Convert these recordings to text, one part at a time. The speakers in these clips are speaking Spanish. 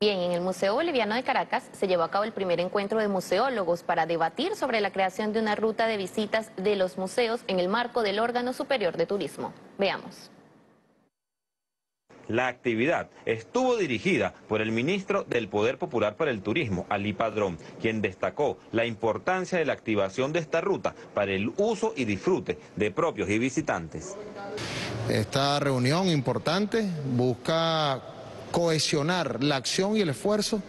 Bien, en el Museo Boliviano de Caracas se llevó a cabo el primer encuentro de museólogos para debatir sobre la creación de una ruta de visitas de los museos en el marco del órgano superior de turismo. Veamos. La actividad estuvo dirigida por el ministro del Poder Popular para el Turismo, Ali Padrón, quien destacó la importancia de la activación de esta ruta para el uso y disfrute de propios y visitantes. Esta reunión importante busca cohesionar la acción y el esfuerzo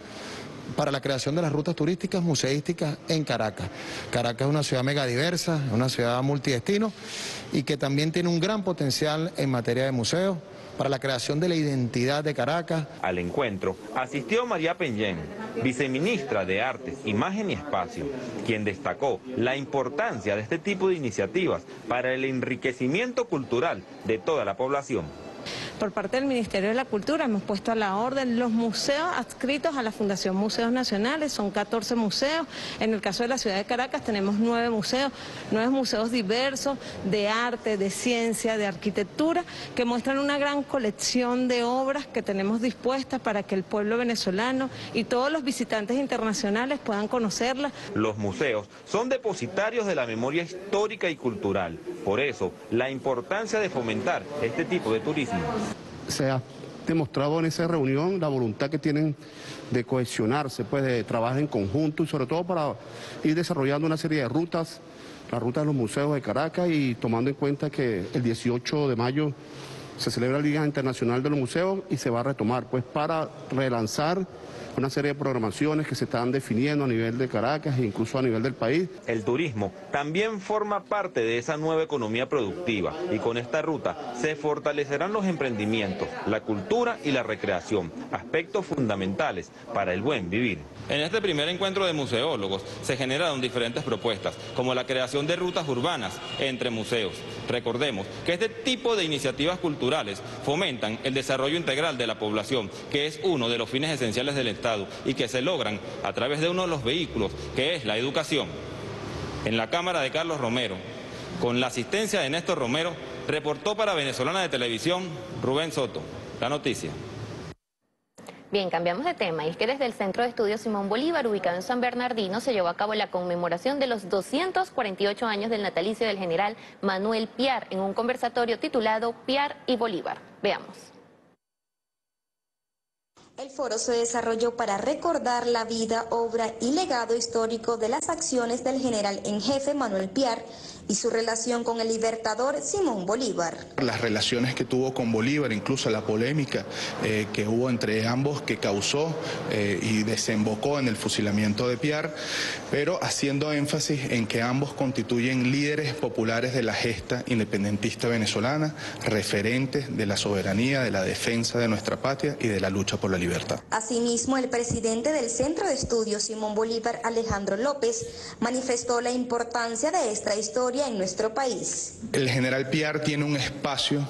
para la creación de las rutas turísticas museísticas en Caracas. Caracas es una ciudad megadiversa, una ciudad multidestino y que también tiene un gran potencial en materia de museos para la creación de la identidad de Caracas. Al encuentro asistió Mary Pemjean, viceministra de Artes, Imagen y Espacio, quien destacó la importancia de este tipo de iniciativas para el enriquecimiento cultural de toda la población. Por parte del Ministerio de la Cultura hemos puesto a la orden los museos adscritos a la Fundación Museos Nacionales, son 14 museos, en el caso de la ciudad de Caracas tenemos 9 museos diversos de arte, de ciencia, de arquitectura, que muestran una gran colección de obras que tenemos dispuestas para que el pueblo venezolano y todos los visitantes internacionales puedan conocerlas. Los museos son depositarios de la memoria histórica y cultural, por eso la importancia de fomentar este tipo de turismo. Se ha demostrado en esa reunión la voluntad que tienen de cohesionarse, pues de trabajar en conjunto y sobre todo para ir desarrollando una serie de rutas, la ruta de los museos de Caracas y tomando en cuenta que el 18 de mayo se celebra la Liga Internacional de los Museos y se va a retomar, pues para relanzar una serie de programaciones que se están definiendo a nivel de Caracas e incluso a nivel del país. El turismo también forma parte de esa nueva economía productiva y con esta ruta se fortalecerán los emprendimientos, la cultura y la recreación, aspectos fundamentales para el buen vivir. En este primer encuentro de museólogos se generaron diferentes propuestas, como la creación de rutas urbanas entre museos. Recordemos que este tipo de iniciativas culturales fomentan el desarrollo integral de la población, que es uno de los fines esenciales del Estado y que se logran a través de uno de los vehículos, que es la educación. En la cámara de Carlos Romero, con la asistencia de Néstor Romero, reportó para Venezolana de Televisión, Rubén Soto. La noticia. Bien, cambiamos de tema. Y es que desde el Centro de Estudios Simón Bolívar, ubicado en San Bernardino, se llevó a cabo la conmemoración de los 248 años del natalicio del general Manuel Piar, en un conversatorio titulado Piar y Bolívar. Veamos. El foro se desarrolló para recordar la vida, obra y legado histórico de las acciones del general en jefe Manuel Piar y su relación con el libertador Simón Bolívar. Las relaciones que tuvo con Bolívar, incluso la polémica que hubo entre ambos que causó y desembocó en el fusilamiento de Piar, pero haciendo énfasis en que ambos constituyen líderes populares de la gesta independentista venezolana, referentes de la soberanía, de la defensa de nuestra patria y de la lucha por la libertad. Asimismo, el presidente del Centro de Estudios Simón Bolívar, Alejandro López, manifestó la importancia de esta historia en nuestro país. El general Piar tiene un espacio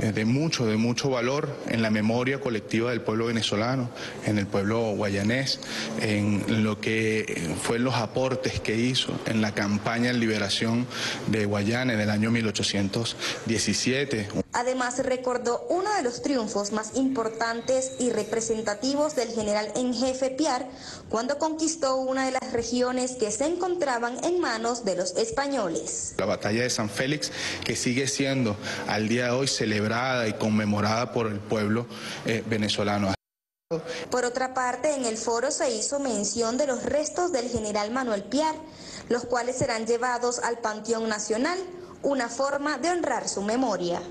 de mucho valor en la memoria colectiva del pueblo venezolano, en el pueblo guayanés, en lo que fue los aportes que hizo en la campaña en liberación de Guayana del año 1817. Además, recordó uno de los triunfos más importantes y representativos del general en jefe Piar, cuando conquistó una de las regiones que se encontraban en manos de los españoles. La batalla de San Félix, que sigue siendo al día de hoy celebrada y conmemorada por el pueblo venezolano. Por otra parte, en el foro se hizo mención de los restos del general Manuel Piar, los cuales serán llevados al Panteón Nacional, una forma de honrar su memoria.